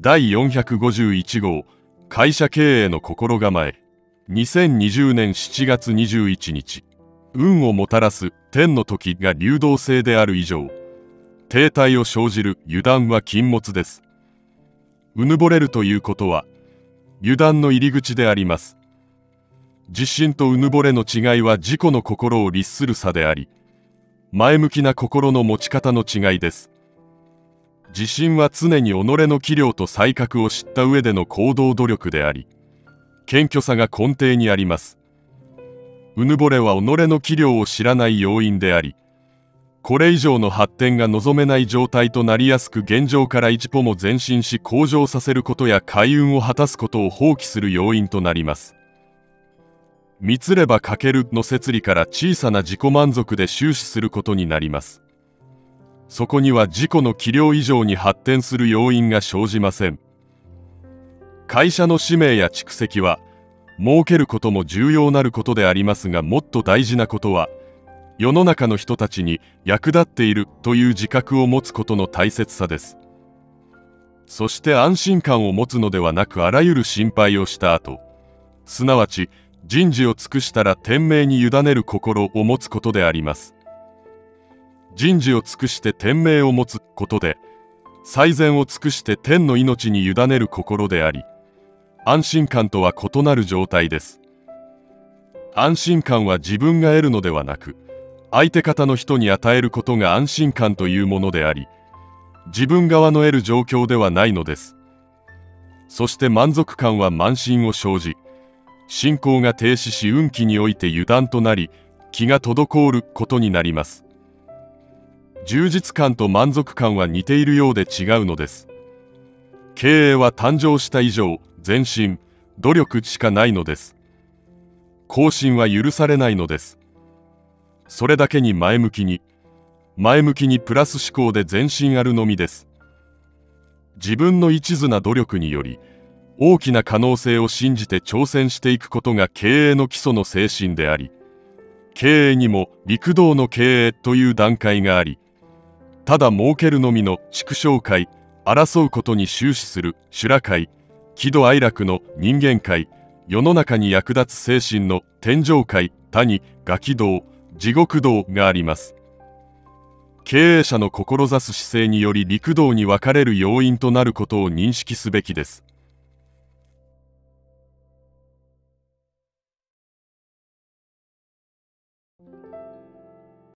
第451号会社経営の心構え。2020年7月21日、運をもたらす天の時が流動性である以上、停滞を生じる油断は禁物です。うぬぼれるということは、油断の入り口であります。自信とうぬぼれの違いは自己の心を律する差であり、前向きな心の持ち方の違いです。自信は常に己の器量と才覚を知った上での行動努力であり、謙虚さが根底にあります。うぬぼれは己の器量を知らない要因であり、これ以上の発展が望めない状態となりやすく、現状から一歩も前進し向上させることや開運を果たすことを放棄する要因となります。みつれば欠けるの摂理から小さな自己満足で終始することになります。そこには自己の器量以上に発展する要因が生じません。会社の使命や蓄積は儲けることも重要なることでありますが、もっと大事なことは世の中の人たちに役立っているという自覚を持つことの大切さです。そして安心感を持つのではなく、あらゆる心配をした後、すなわち人事を尽くしたら天命に委ねる心を持つことであります。人事を尽くして天命を持つことで、最善を尽くして天の命に委ねる心であり、安心感とは異なる状態です。安心感は自分が得るのではなく、相手方の人に与えることが安心感というものであり、自分側の得る状況ではないのです。そして満足感は慢心を生じ、信仰が停止し運気において油断となり、気が滞ることになります。充実感と満足感は似ているようで違うのです。経営は誕生した以上、前進、努力しかないのです。後進は許されないのです。それだけに前向きにプラス思考で前進あるのみです。自分の一途な努力により、大きな可能性を信じて挑戦していくことが経営の基礎の精神であり、経営にも陸道の経営という段階があり、ただ儲けるのみの畜生界、争うことに終始する修羅界、喜怒哀楽の人間界、世の中に役立つ精神の天上界、谷、餓鬼道、地獄道があります。経営者の志す姿勢により陸道に分かれる要因となることを認識すべきです。